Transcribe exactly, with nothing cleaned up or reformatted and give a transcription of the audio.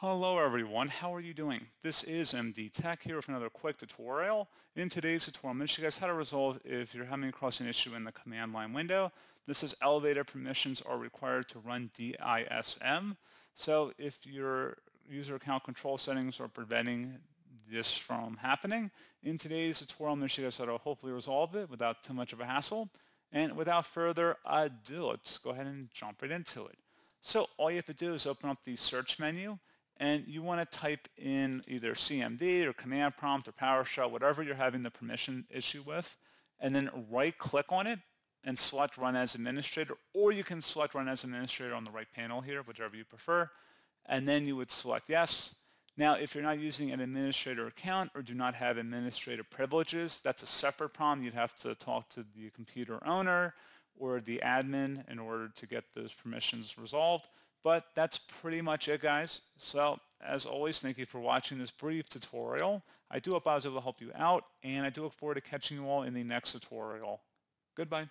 Hello everyone, how are you doing? This is M D Tech here with another quick tutorial. In today's tutorial, I'm going to show you guys how to resolve if you're having across an issue in the command line window. This is elevator permissions are required to run D I S M. So if your user account control settings are preventing this from happening, in today's tutorial, I'm going to show you guys how to hopefully resolve it without too much of a hassle. And without further ado, let's go ahead and jump right into it. So all you have to do is open up the search menu, and you want to type in either C M D or command prompt or PowerShell, whatever you're having the permission issue with, and then right-click on it and select Run as Administrator, or you can select Run as Administrator on the right panel here, whichever you prefer, and then you would select Yes. Now, if you're not using an administrator account or do not have administrator privileges, that's a separate problem. You'd have to talk to the computer owner or the admin in order to get those permissions resolved. But that's pretty much it, guys. So, as always, thank you for watching this brief tutorial. I do hope I was able to help you out, and I do look forward to catching you all in the next tutorial. Goodbye.